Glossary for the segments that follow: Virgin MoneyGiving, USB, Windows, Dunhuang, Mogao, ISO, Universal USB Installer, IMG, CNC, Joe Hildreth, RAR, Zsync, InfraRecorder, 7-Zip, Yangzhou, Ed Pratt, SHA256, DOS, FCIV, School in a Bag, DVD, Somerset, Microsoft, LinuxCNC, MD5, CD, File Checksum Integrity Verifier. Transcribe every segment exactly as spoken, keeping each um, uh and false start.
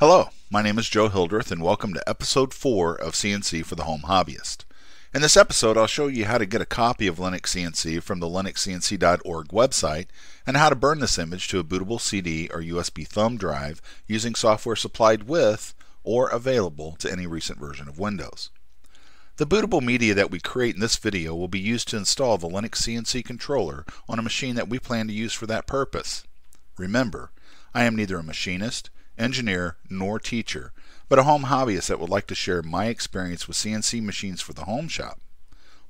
Hello, my name is Joe Hildreth and welcome to episode four of C N C for the Home Hobbyist. In this episode I'll show you how to get a copy of Linux C N C from the linux C N C dot org website and how to burn this image to a bootable C D or U S B thumb drive using software supplied with or available to any recent version of Windows. The bootable media that we create in this video will be used to install the Linux C N C controller on a machine that we plan to use for that purpose. Remember, I am neither a machinist, engineer, nor teacher, but a home hobbyist that would like to share my experience with C N C machines for the home shop.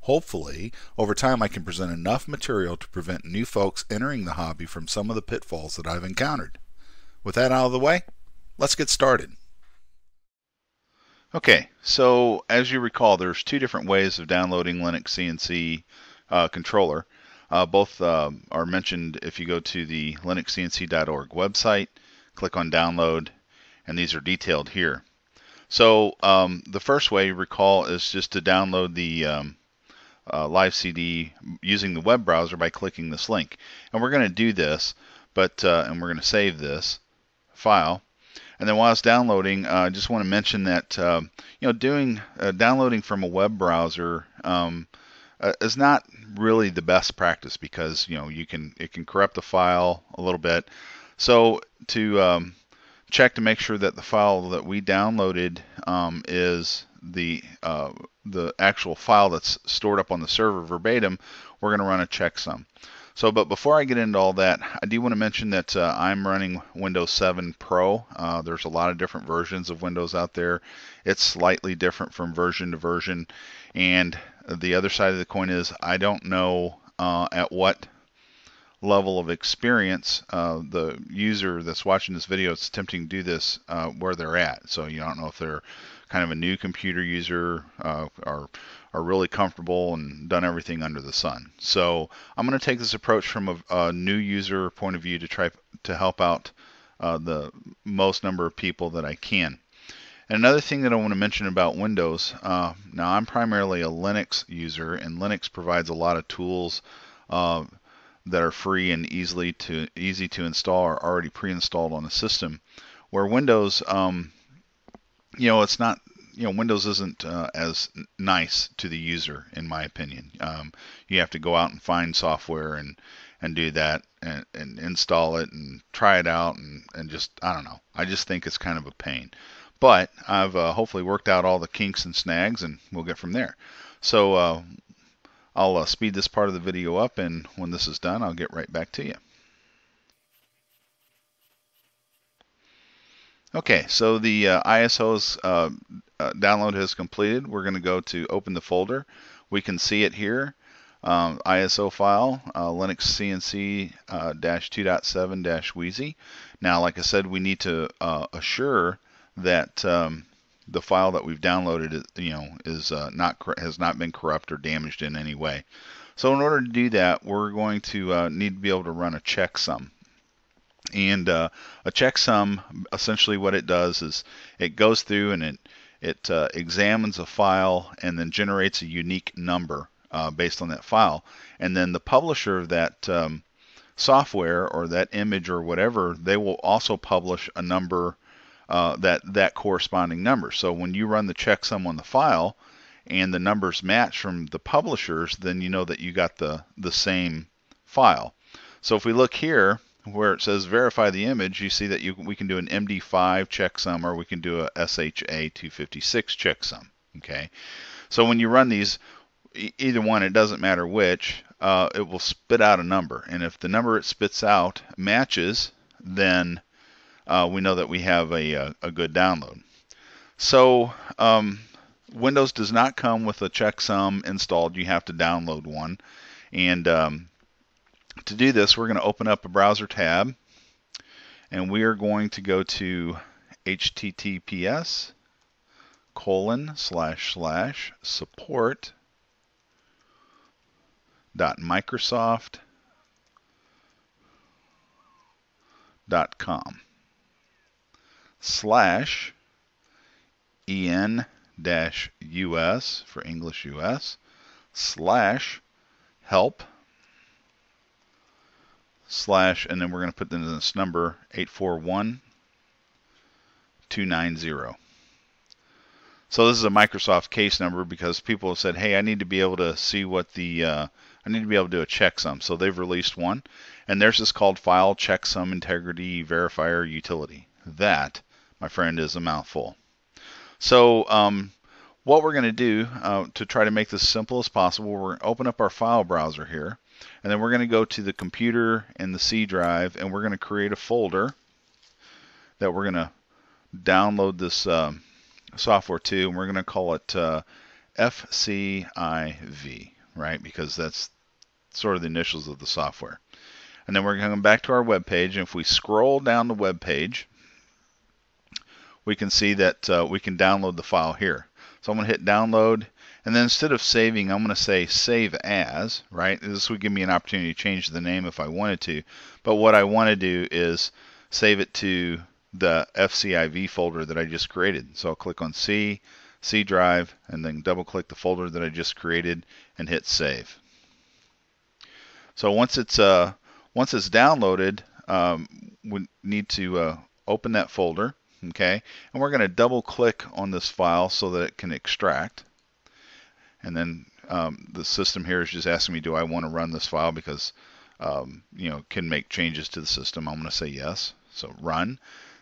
Hopefully, over time I can present enough material to prevent new folks entering the hobby from some of the pitfalls that I've encountered. With that out of the way, let's get started. Okay, so as you recall, there's two different ways of downloading Linux C N C uh, controller. Uh, both um, are mentioned if you go to the linux C N C dot org website. Click on download, and these are detailed here. So um, the first way, recall, is just to download the um, uh, live C D using the web browser by clicking this link. And we're going to do this, but uh, and we're going to save this file. And then while it's downloading, uh, I just want to mention that uh, you know doing uh, downloading from a web browser um, uh, is not really the best practice because you know you can it can corrupt the file a little bit. So to um, check to make sure that the file that we downloaded um, is the uh, the actual file that's stored up on the server verbatim, we're going to run a checksum. So, but before I get into all that, I do want to mention that uh, I'm running Windows seven Pro. Uh, there's a lot of different versions of Windows out there. It's slightly different from version to version. And the other side of the coin is I don't know uh, at what level of experience uh, the user that's watching this video is attempting to do this uh, where they're at. So you don't know if they're kind of a new computer user uh, or are really comfortable and done everything under the sun. So I'm going to take this approach from a, a new user point of view to try to help out uh, the most number of people that I can. And another thing that I want to mention about Windows, uh, now I'm primarily a Linux user, and Linux provides a lot of tools uh, that are free and easily to easy to install or already pre-installed on a system, where Windows, um, you know, it's not, you know, Windows isn't uh, as nice to the user, in my opinion. Um, you have to go out and find software and and do that and, and install it and try it out and and just I don't know. I just think it's kind of a pain. But I've uh, hopefully worked out all the kinks and snags, and we'll get from there. So. Uh, I'll uh, speed this part of the video up, and when this is done, I'll get right back to you. Okay, so the uh, I S O's uh, uh, download has completed. We're going to go to open the folder. We can see it here. Um, I S O file, uh, Linux C N C two point seven dash wheezy. Now, like I said, we need to uh, assure that Um, the file that we've downloaded, you know, is uh, not has not been corrupt or damaged in any way. So in order to do that, we're going to uh, need to be able to run a checksum. And uh, a checksum, essentially, what it does is it goes through and it it uh, examines a file and then generates a unique number uh, based on that file. And then the publisher of that um, software or that image or whatever, they will also publish a number. Uh, that that corresponding number. So when you run the checksum on the file and the numbers match from the publishers, then you know that you got the the same file. So if we look here where it says verify the image, you see that you we can do an M D five checksum or we can do a S H A two fifty-six checksum. Okay, so when you run these, either one, it doesn't matter which, uh, it will spit out a number, and if the number it spits out matches, then Uh, we know that we have a, a, a good download. So um, Windows does not come with a checksum installed. You have to download one. And um, to do this, we're going to open up a browser tab. And we are going to go to https colon slash slash support dot Microsoft dot com. slash en dash us for English U S slash help slash, and then we're going to put in this number eight four one two ninety. So this is a Microsoft case number because people have said, hey, I need to be able to see what the, uh, I need to be able to do a checksum. So they've released one, and theirs is called File Checksum Integrity Verifier Utility. That, my friend, is a mouthful. So um, what we're going to do uh, to try to make this as simple as possible, we're going to open up our file browser here, and then we're going to go to the computer and the C drive, and we're going to create a folder that we're going to download this um, software to, and we're going to call it uh, F C I V, right? Because that's sort of the initials of the software. And then we're going to come back to our web page, and if we scroll down the web page, we can see that uh, we can download the file here. So I'm going to hit download, and then instead of saving, I'm going to say save as, right? This would give me an opportunity to change the name if I wanted to, but what I want to do is save it to the F C I V folder that I just created. So I'll click on C, C drive, and then double click the folder that I just created and hit save. So once it's uh, once it's downloaded, um, we need to uh, open that folder. Okay, and we're going to double click on this file so that it can extract. And then um, the system here is just asking me, do I want to run this file because um, you know, can make changes to the system. I'm going to say yes. So run.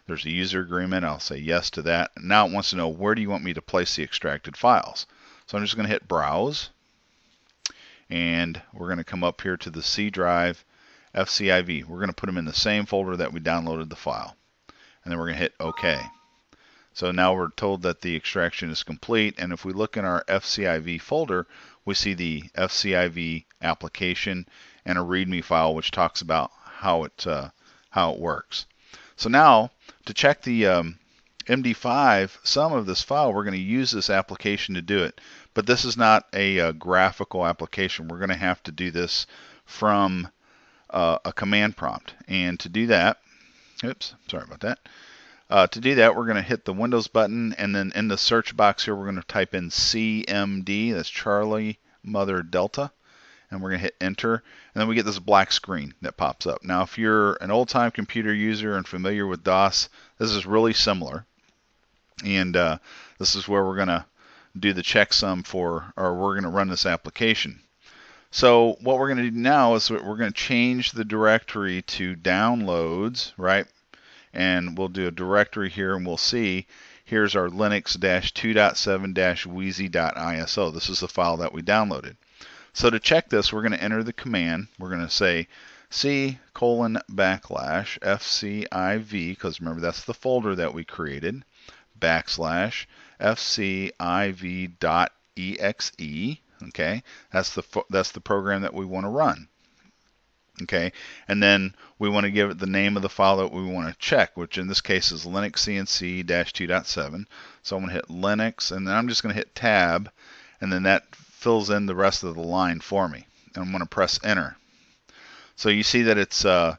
There's a user agreement. I'll say yes to that. Now it wants to know, where do you want me to place the extracted files? So I'm just going to hit browse, and we're going to come up here to the C drive, F C I V. We're going to put them in the same folder that we downloaded the file. And then we're going to hit OK. So now we're told that the extraction is complete, and if we look in our F C I V folder, we see the F C I V application and a README file which talks about how it uh, how it works. So now to check the um, M D five sum of this file, we're going to use this application to do it. But this is not a, a graphical application. We're going to have to do this from uh, a command prompt, and to do that. Oops, sorry about that. Uh, to do that, we're going to hit the Windows button, and then in the search box here, we're going to type in C M D, that's Charlie Mother Delta, and we're going to hit enter, and then we get this black screen that pops up. Now, if you're an old-time computer user and familiar with DOS, this is really similar, and uh, this is where we're going to do the checksum for, or we're going to run this application. So what we're going to do now is we're going to change the directory to downloads, right? And we'll do a directory here, and we'll see here's our Linux two point seven dash wheezy dot I S O. This is the file that we downloaded. So to check this, we're going to enter the command. We're going to say C colon backslash F C I V, because remember that's the folder that we created, backslash F C I V dot E X E. Okay, that's the that's the program that we want to run. Okay, and then we want to give it the name of the file that we want to check, which in this case is Linux C N C two point seven. So I'm going to hit Linux, and then I'm just going to hit Tab, and then that fills in the rest of the line for me. And I'm going to press Enter. So you see that it's uh,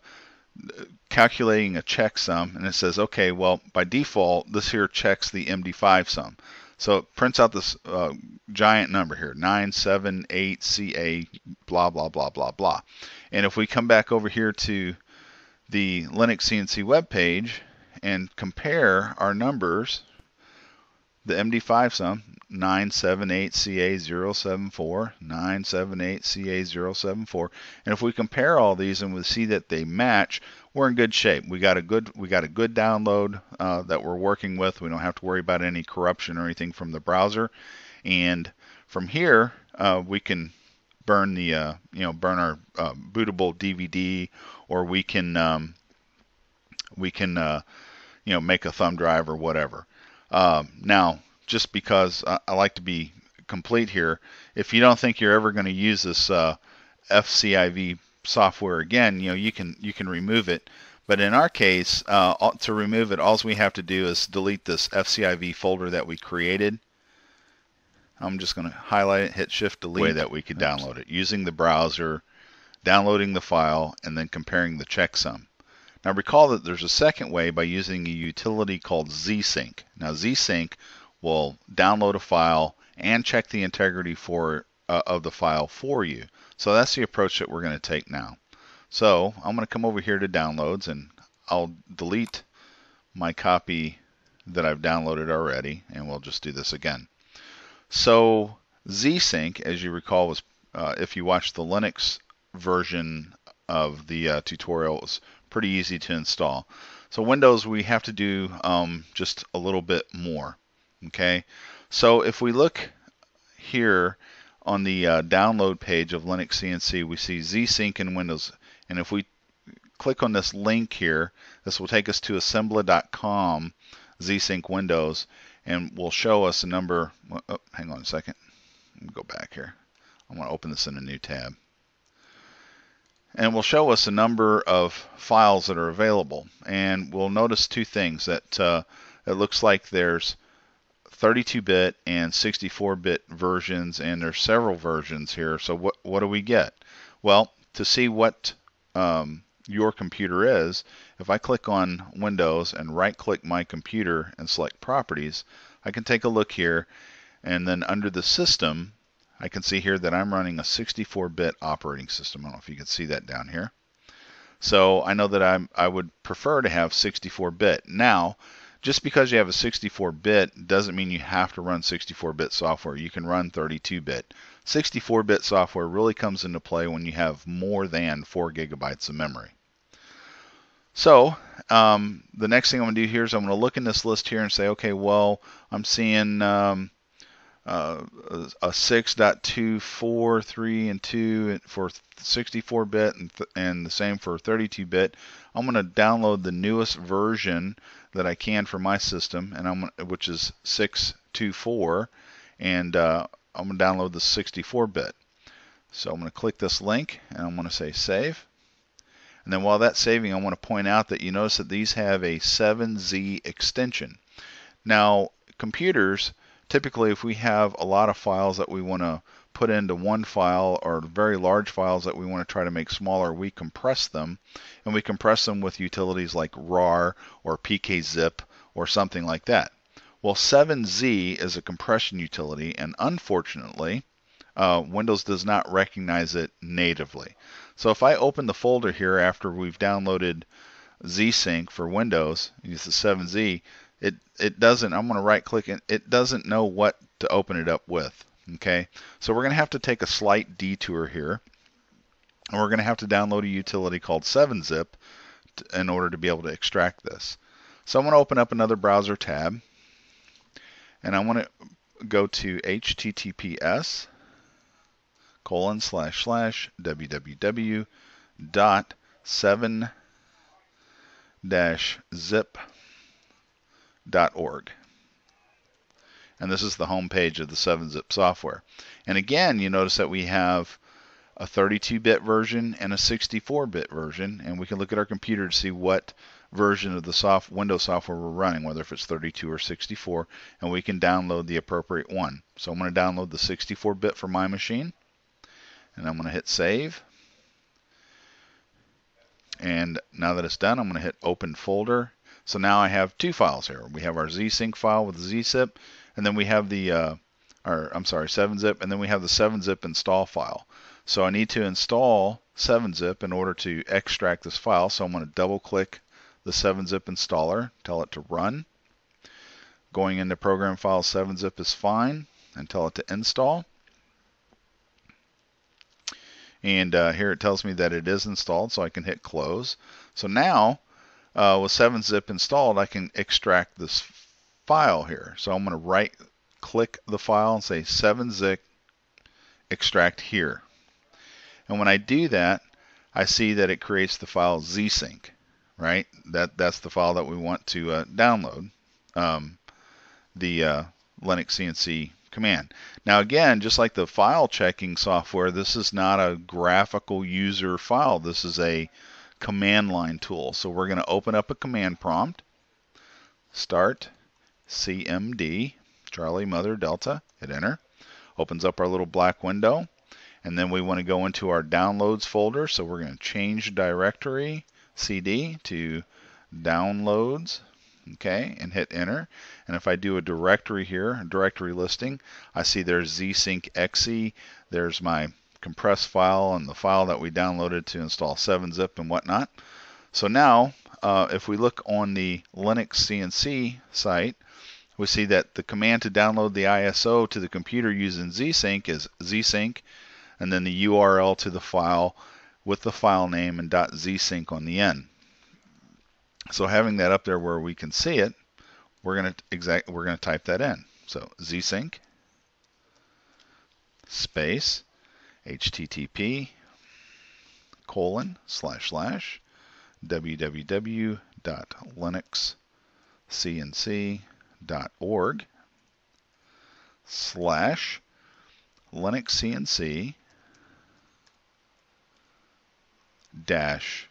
calculating a checksum, and it says, okay, well, by default, this here checks the M D five sum. So it prints out this uh, giant number here, nine seven eight C A, blah, blah, blah, blah, blah. And if we come back over here to the Linux C N C webpage and compare our numbers, the M D five sum, nine seven eight C A zero seven four, nine seven eight C A zero seven four, and if we compare all these and we see that they match, we're in good shape. We got a good we got a good download uh, that we're working with. We don't have to worry about any corruption or anything from the browser, and from here uh, we can burn the uh, you know burn our uh, bootable D V D, or we can um, we can uh, you know make a thumb drive or whatever. Um, now, just because I, I like to be complete here, if you don't think you're ever going to use this uh, F C I V software again, you know, you can you can remove it. But in our case, uh, to remove it, all we have to do is delete this F C I V folder that we created. I'm just going to highlight it, hit Shift Delete, way that we could download it using the browser, downloading the file, and then comparing the checksum. Now recall that there's a second way by using a utility called Zsync. Now Zsync will download a file and check the integrity for uh, of the file for you. So that's the approach that we're going to take now. So I'm going to come over here to downloads, and I'll delete my copy that I've downloaded already, and we'll just do this again. So Zsync, as you recall, was uh, if you watch the Linux version of the uh, tutorial, it was pretty easy to install. So Windows, we have to do um, just a little bit more. Okay, so if we look here on the uh, download page of LinuxCNC, we see Zsync in Windows, and if we click on this link here, this will take us to assembler dot com Zsync Windows, and will show us a number. Oh, hang on a second. Let me go back here. I want to open this in a new tab. And will show us a number of files that are available. And we'll notice two things, that uh, it looks like there's thirty-two bit and sixty-four bit versions, and there's several versions here. So what what do we get? Well, to see what um, your computer is, if I click on Windows and right-click my computer and select Properties, I can take a look here, and then under the system, I can see here that I'm running a sixty-four bit operating system. I don't know if you can see that down here. So I know that I'm, I would prefer to have sixty-four bit. Now, just because you have a sixty-four bit doesn't mean you have to run sixty-four bit software. You can run thirty-two bit. sixty-four bit software really comes into play when you have more than four gigabytes of memory. So um, the next thing I'm going to do here is I'm going to look in this list here and say, okay, well, I'm seeing um, uh, a six point two four three and two for sixty-four bit and, th and the same for thirty-two bit. I'm going to download the newest version that I can for my system, and I'm which is six point two four, and uh, I'm going to download the sixty-four bit. So I'm going to click this link, and I'm going to say Save. And then while that's saving, I want to point out that you notice that these have a seven Z extension. Now, computers, typically if we have a lot of files that we want to put into one file, or very large files that we want to try to make smaller, we compress them. And we compress them with utilities like R A R or P K Zip or something like that. Well, seven Z is a compression utility, and unfortunately, Uh, Windows does not recognize it natively. So if I open the folder here after we've downloaded Zsync for Windows, use the seven Z, it, it doesn't, I'm going to right click, and it doesn't know what to open it up with. Okay, so we're going to have to take a slight detour here, and we're going to have to download a utility called seven zip in order to be able to extract this. So I'm going to open up another browser tab, and I want to go to H T T P S colon slash slash www dot seven dash zip dot org, and this is the home page of the seven zip software. And again, you notice that we have a thirty-two bit version and a sixty-four bit version, and we can look at our computer to see what version of the soft Windows software we're running, whether if it's thirty-two or sixty-four, and we can download the appropriate one. So I'm going to download the sixty-four bit for my machine. And I'm going to hit Save. And now that it's done, I'm going to hit Open Folder. So now I have two files here. We have our Zsync file with Gzip, and then we have the, uh, or I'm sorry, seven zip, and then we have the seven zip install file. So I need to install seven zip in order to extract this file. So I'm going to double-click the seven zip installer, tell it to run. Going into Program Files, seven zip is fine, and tell it to install. And uh, here it tells me that it is installed, so I can hit close. So now, uh, with seven zip installed, I can extract this file here. So I'm going to right-click the file and say seven zip extract here. And when I do that, I see that it creates the file Zsync, right? That, that's the file that we want to uh, download, um, the uh, LinuxCNC command. Now again, just like the file checking software, this is not a graphical user file. This is a command line tool. So we're going to open up a command prompt, start C M D, Charlie Mother Delta, hit enter. Opens up our little black window, and then we want to go into our downloads folder. So we're going to change directory C D to downloads. Okay, and hit enter. And if I do a directory here, a directory listing, I see there's Zsync dot E X E, there's my compressed file and the file that we downloaded to install seven zip and whatnot. So now uh, if we look on the Linux C N C site, we see that the command to download the I S O to the computer using Zsync is Zsync, and then the U R L to the file with the file name and .zsync on the end. So having that up there where we can see it, we're going to exact we're going to type that in. So Zsync space http colon slash slash www dot linux c n c dot org slash LinuxCNC dash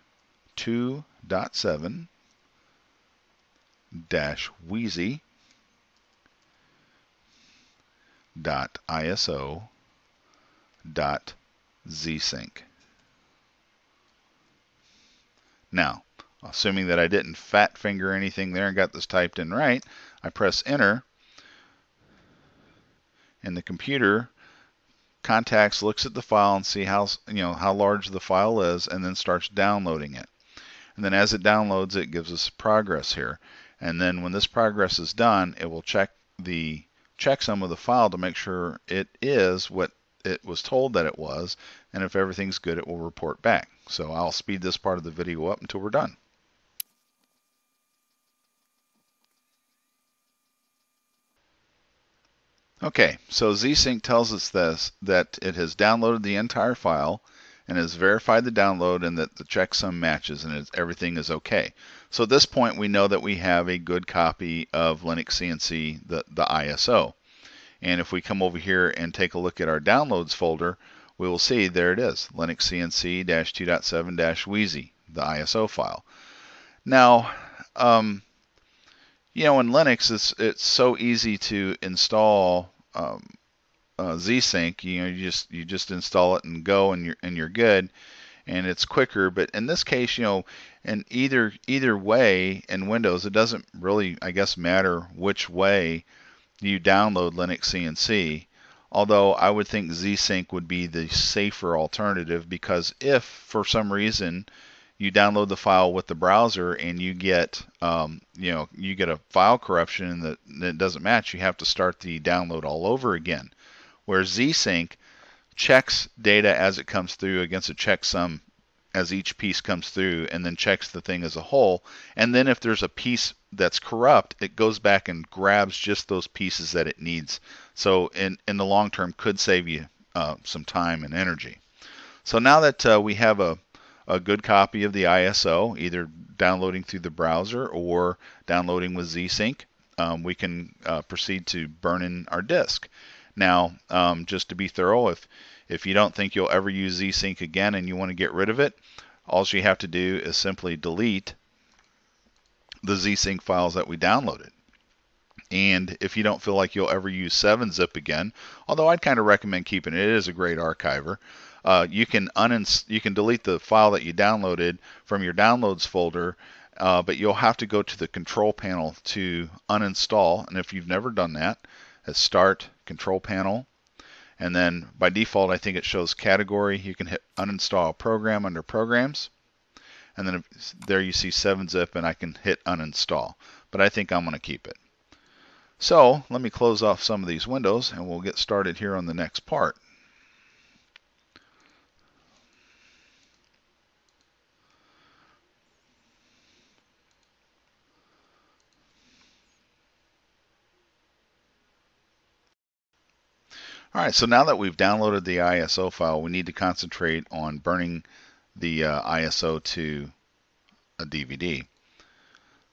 two dot seven dash wheezy dot I S O dot Zsync. Now, assuming that I didn't fat finger anything there and got this typed in right, I press enter, and the computer contacts, looks at the file and see how you know how large the file is, and then starts downloading it. And then as it downloads, it gives us progress here. And then when this progress is done, it will check the checksum of the file to make sure it is what it was told that it was, and if everything's good, it will report back. So I'll speed this part of the video up until we're done. Okay, so Zsync tells us this, that it has downloaded the entire file and has verified the download and that the checksum matches and it's, everything is okay. So at this point we know that we have a good copy of Linux C N C, the, the I S O. And if we come over here and take a look at our downloads folder, we will see there it is, Linux C N C two point seven dash wheezy, the I S O file. Now, um, you know, in Linux, it's it's so easy to install um, uh, Zsync. You know, you just you just install it and go, and you're and you're good, and it's quicker. But in this case, you know, in either either way in Windows, it doesn't really, I guess, matter which way you download Linux C N C, although I would think Zsync would be the safer alternative, because if for some reason you download the file with the browser and you get um, you know you get a file corruption that, that doesn't match, you have to start the download all over again, where Zsync checks data as it comes through against a checksum as each piece comes through, and then checks the thing as a whole, and then if there's a piece that's corrupt, it goes back and grabs just those pieces that it needs. So in, in the long term, could save you uh, some time and energy. So now that uh, we have a, a good copy of the I S O, either downloading through the browser or downloading with Zsync, um, we can uh, proceed to burn in our disk. Now, um, just to be thorough, if If you don't think you'll ever use Zsync again and you want to get rid of it, all you have to do is simply delete the Zsync files that we downloaded. And if you don't feel like you'll ever use seven zip again, although I'd kind of recommend keeping it, it is a great archiver, uh, you can unins you can delete the file that you downloaded from your downloads folder, uh, but you'll have to go to the control panel to uninstall. And if you've never done that, it's Start, Control Panel. And then by default, I think it shows category. You can hit uninstall program under programs. And then there you see seven zip, and I can hit uninstall. But I think I'm going to keep it. So let me close off some of these windows, and we'll get started here on the next part. Alright, so now that we've downloaded the I S O file, we need to concentrate on burning the uh, I S O to a D V D.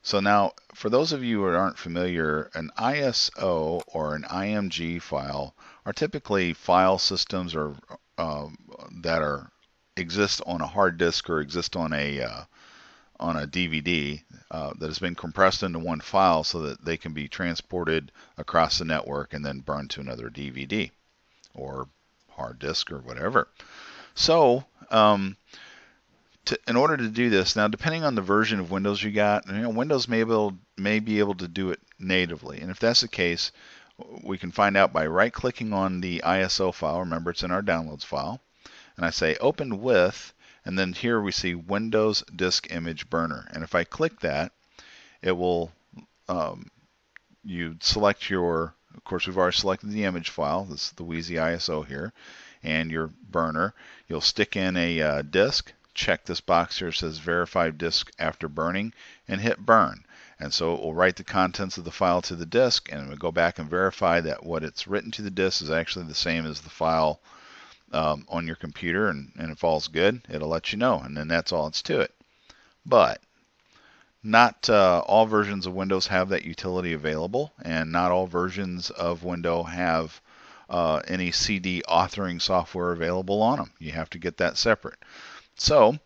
So now, for those of you who aren't familiar, an I S O or an I M G file are typically file systems or uh, that are exist on a hard disk or exist on a uh, on a D V D uh, that has been compressed into one file so that they can be transported across the network and then burned to another D V D. Or hard disk or whatever. So um, to, in order to do this, now depending on the version of Windows you got, you know, Windows may be, able, may be able to do it natively. And if that's the case, we can find out by right-clicking on the I S O file. Remember, it's in our downloads file. And I say Open With, And then here we see Windows Disk Image Burner. And if I click that, it will, um, you select your, of course we've already selected the image file, this is the Wheezy I S O here, and your burner. You'll stick in a uh, disk, check this box here, it says verify disk after burning, and hit burn. And so it will write the contents of the file to the disk, and it will go back and verify that what it's written to the disk is actually the same as the file um, on your computer, and, and if all's good, it'll let you know, and then that's all it's to it. But not uh, all versions of Windows have that utility available, and not all versions of Windows have uh, any C D authoring software available on them. You have to get that separate. So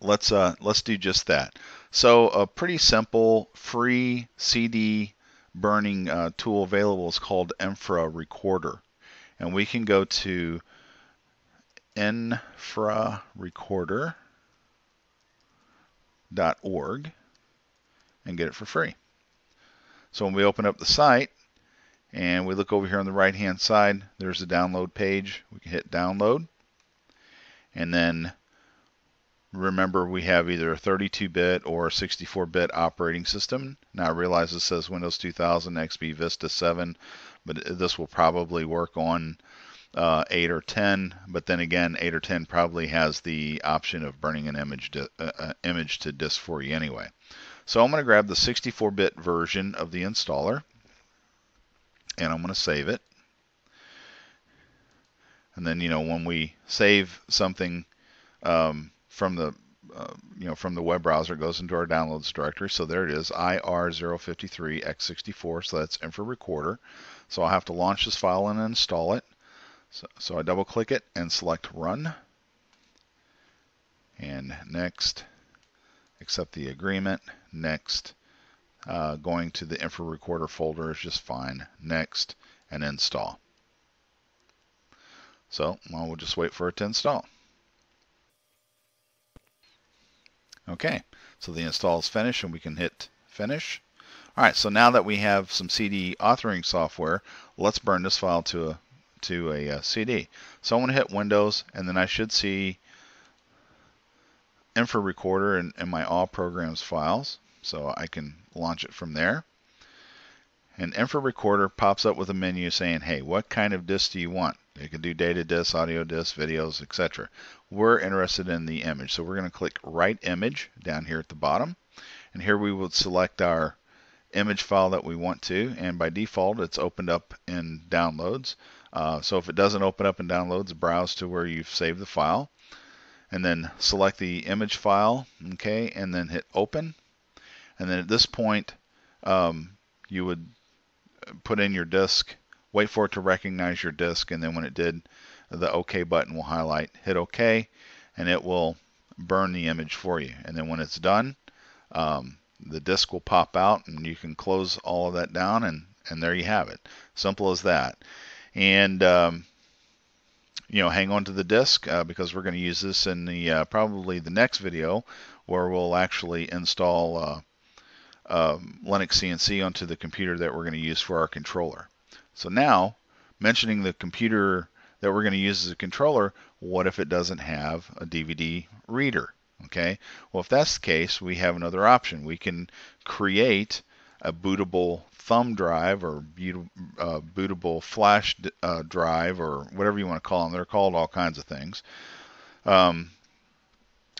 let's uh, let's do just that. So a pretty simple free C D burning uh, tool available is called InfraRecorder, and we can go to infra recorder dot org and get it for free. So when we open up the site and we look over here on the right hand side, there's the download page. We can hit download, and then remember we have either a thirty-two bit or a sixty-four bit operating system. Now I realize this says Windows two thousand, X P, Vista seven, but this will probably work on uh, eight or ten, but then again eight or ten probably has the option of burning an image to, uh, image to disk for you anyway. So I'm going to grab the sixty-four bit version of the installer, and I'm going to save it. And then, you know, when we save something um, from the uh, you know, from the web browser, it goes into our downloads directory. So there it is, I R zero five three X sixty-four. So that's InfraRecorder. So I'll have to launch this file and install it. So, so I double click it and select Run. And next, accept the agreement. Next, uh, going to the InfraRecorder folder is just fine. Next, and install. So well, we'll just wait for it to install. Okay, so the install is finished, and we can hit finish. All right, so now that we have some C D authoring software, let's burn this file to a to a, a C D. So I'm going to hit Windows, and then I should see InfraRecorder in, in my All Programs files, so I can launch it from there. And InfraRecorder pops up with a menu saying, hey, what kind of disk do you want? You can do data disks, audio disks, videos, et cetera. We're interested in the image, so we're going to click Write Image down here at the bottom. And here we will select our image file that we want to, and by default it's opened up in Downloads. Uh, so if it doesn't open up in Downloads, browse to where you've saved the file. And then select the image file, okay, and then hit Open. And then at this point, um, you would put in your disk, wait for it to recognize your disk, and then when it did, the OK button will highlight, hit OK, and it will burn the image for you. And then when it's done, um, the disk will pop out, and you can close all of that down, and, and there you have it. Simple as that. And um, you know, hang on to the disk uh, because we're going to use this in the uh, probably the next video, where we'll actually install uh, um, Linux C N C onto the computer that we're going to use for our controller. So now, mentioning the computer that we're going to use as a controller, what if it doesn't have a D V D reader? Okay, well, if that's the case, we have another option. We can create a bootable thumb drive or uh, bootable flash uh, drive, or whatever you want to call them. They're called all kinds of things. Um,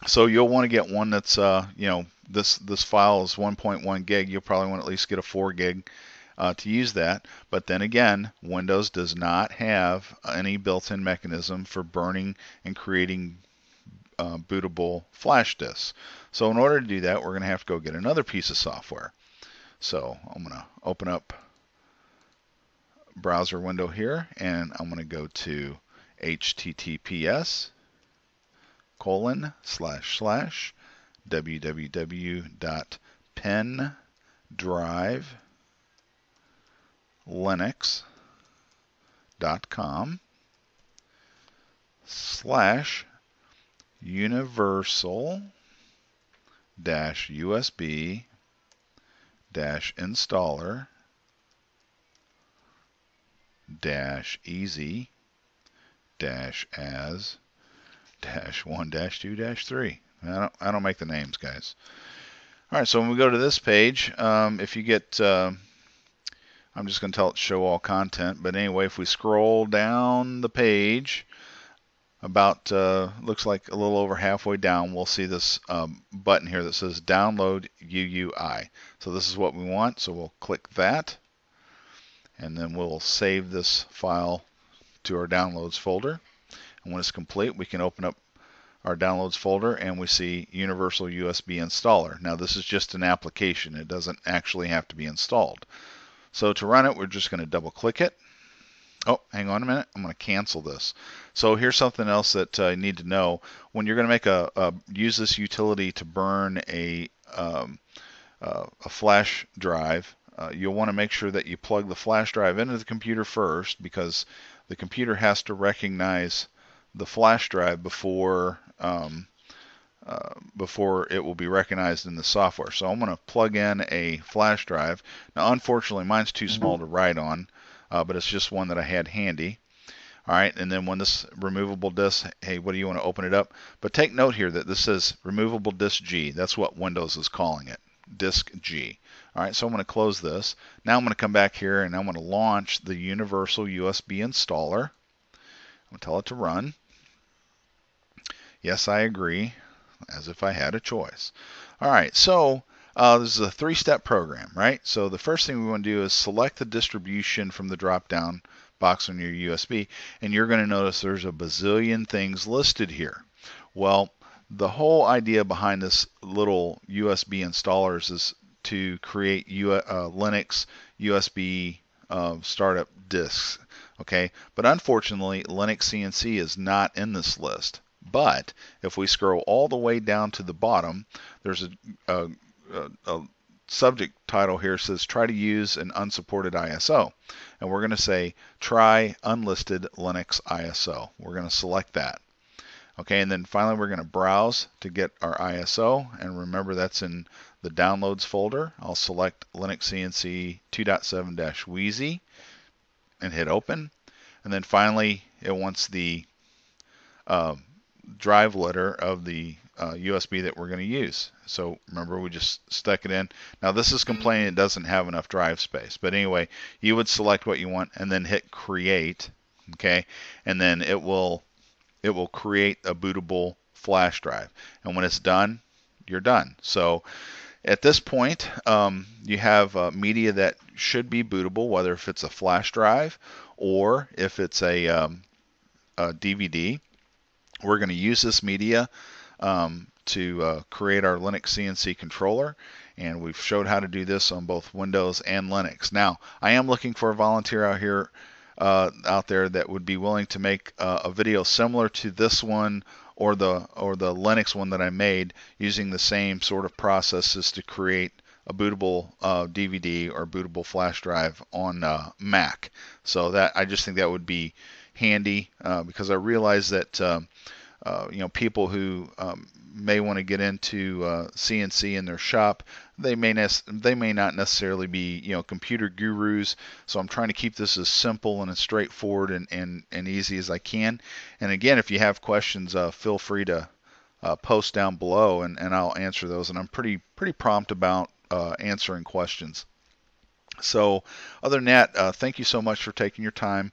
so you'll want to get one that's, uh, you know, this, this file is one point one gig. You'll probably want to at least get a four gig. Uh, to use that, but then again, Windows does not have any built-in mechanism for burning and creating uh, bootable flash disks. So in order to do that, we're going to have to go get another piece of software. So I'm going to open up browser window here, and I'm going to go to H T T P S colon slash slash w w w dot pendrive dot com linux.com slash universal dash USB dash installer dash easy dash as dash one dash two dash three. I don't, I don't make the names, guys. All right, so when we go to this page, um, if you get, uh, I'm just going to tell it show all content. But anyway, if we scroll down the page, about uh, looks like a little over halfway down, we'll see this um, button here that says download U U I. So this is what we want. So we'll click that, and then we'll save this file to our downloads folder. And when it's complete, we can open up our downloads folder and we see Universal U S B Installer. Now this is just an application. It doesn't actually have to be installed. So to run it, we're just going to double click it. Oh, hang on a minute. I'm going to cancel this. So here's something else that I uh, need to know. When you're going to make a, a use this utility to burn a um, uh, a flash drive, uh, you'll want to make sure that you plug the flash drive into the computer first, because the computer has to recognize the flash drive before um, uh, before it will be recognized in the software. So I'm going to plug in a flash drive. Now, unfortunately, mine's too small to write on. Uh, but it's just one that I had handy. All right, and then when this removable disk, hey, what do you want to open it up? But take note here that this says removable disk G. That's what Windows is calling it, disk G. All right, so I'm going to close this. Now I'm going to come back here and I'm going to launch the Universal U S B Installer. I'm going to tell it to run. Yes, I agree, as if I had a choice. All right, so Uh, this is a three-step program, right? So the first thing we want to do is select the distribution from the drop-down box on your U S B, and you're going to notice there's a bazillion things listed here. Well, the whole idea behind this little U S B installers is to create U uh, Linux U S B uh, startup disks, okay? But unfortunately, Linux C N C is not in this list. But if we scroll all the way down to the bottom, there's a, a A, a subject title here says try to use an unsupported I S O, and we're going to say try unlisted Linux I S O. We're going to select that, okay? And then finally we're going to browse to get our I S O, and remember that's in the downloads folder. I'll select Linux C N C two point seven dash wheezy and hit open, and then finally it wants the uh, drive letter of the Uh, U S B that we're going to use. So remember, we just stuck it in. Now this is complaining it doesn't have enough drive space, but anyway, you would select what you want and then hit create, okay? And then it will it will create a bootable flash drive, and when it's done, you're done. So at this point, um, you have uh, media that should be bootable, whether if it's a flash drive or if it's a, um, a D V D. We're going to use this media Um, to uh, create our Linux C N C controller, and we've showed how to do this on both Windows and Linux. Now, I am looking for a volunteer out here, uh, out there that would be willing to make uh, a video similar to this one or the or the Linux one that I made, using the same sort of processes to create a bootable uh, D V D or bootable flash drive on uh, Mac. So that I just think that would be handy, uh, because I realize that. Um, Uh, you know, people who um, may want to get into uh, C N C in their shop, they may they may not necessarily be, you know, computer gurus. So I'm trying to keep this as simple and as straightforward and and, and easy as I can. And again, if you have questions, uh, feel free to uh, post down below, and and I'll answer those. And I'm pretty pretty prompt about uh, answering questions. So other than that, uh, thank you so much for taking your time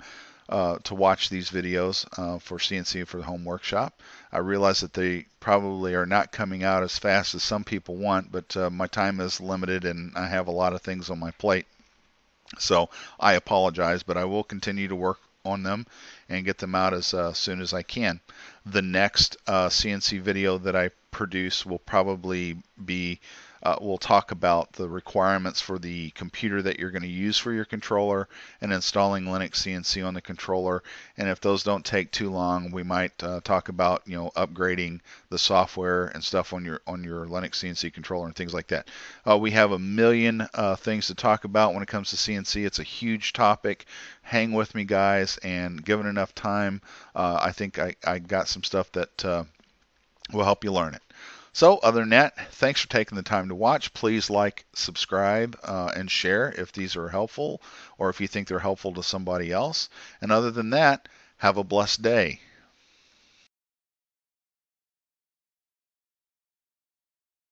Uh, to watch these videos uh, for C N C for the Home Workshop. I realize that they probably are not coming out as fast as some people want, but uh, my time is limited and I have a lot of things on my plate. So I apologize, but I will continue to work on them and get them out as uh, soon as I can. The next uh, C N C video that I produce will probably be Uh, we'll talk about the requirements for the computer that you're going to use for your controller and installing Linux C N C on the controller. And if those don't take too long, we might uh, talk about, you know, upgrading the software and stuff on your on your Linux C N C controller and things like that. Uh, we have a million uh, things to talk about when it comes to C N C. It's a huge topic. Hang with me, guys, and given enough time, uh, I think I, I got some stuff that uh, will help you learn it. So other than that, thanks for taking the time to watch. Please like, subscribe, uh, and share if these are helpful or if you think they're helpful to somebody else. And other than that, have a blessed day.